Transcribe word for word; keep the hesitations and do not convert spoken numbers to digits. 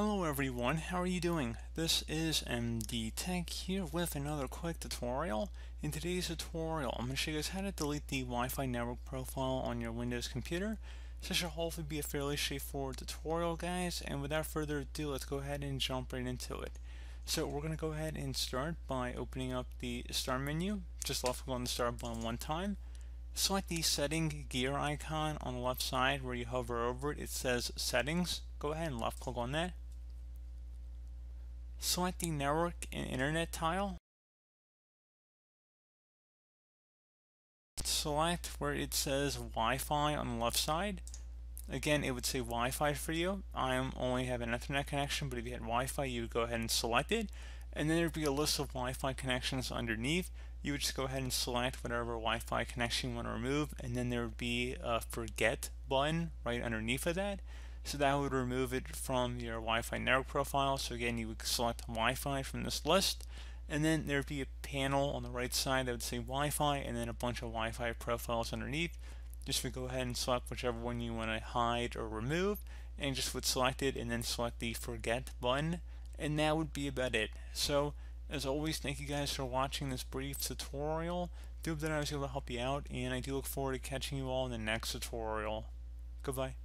Hello everyone, how are you doing? This is M D Tech here with another quick tutorial. In today's tutorial, I'm going to show you guys how to delete the Wi-Fi network profile on your Windows computer. So this should hopefully be a fairly straightforward tutorial, guys, and without further ado, let's go ahead and jump right into it. So we're going to go ahead and start by opening up the Start menu. Just left click on the Start button one time. Select the setting gear icon on the left side where you hover over it. It says Settings. Go ahead and left click on that. Select the network and internet tile. Select where it says Wi-Fi on the left side. Again, it would say Wi-Fi for you. I only have an Ethernet connection, but if you had Wi-Fi, you would go ahead and select it. And then there would be a list of Wi-Fi connections underneath. You would just go ahead and select whatever Wi-Fi connection you want to remove, and then there would be a forget button right underneath of that. So that would remove it from your Wi-Fi network profile. So again, you would select Wi-Fi from this list, and then there would be a panel on the right side that would say Wi-Fi, and then a bunch of Wi-Fi profiles underneath. Just would go ahead and select whichever one you want to hide or remove, and just would select it, and then select the forget button, and that would be about it. So as always, thank you guys for watching this brief tutorial. I hope that I was able to help you out, and I do look forward to catching you all in the next tutorial. Goodbye.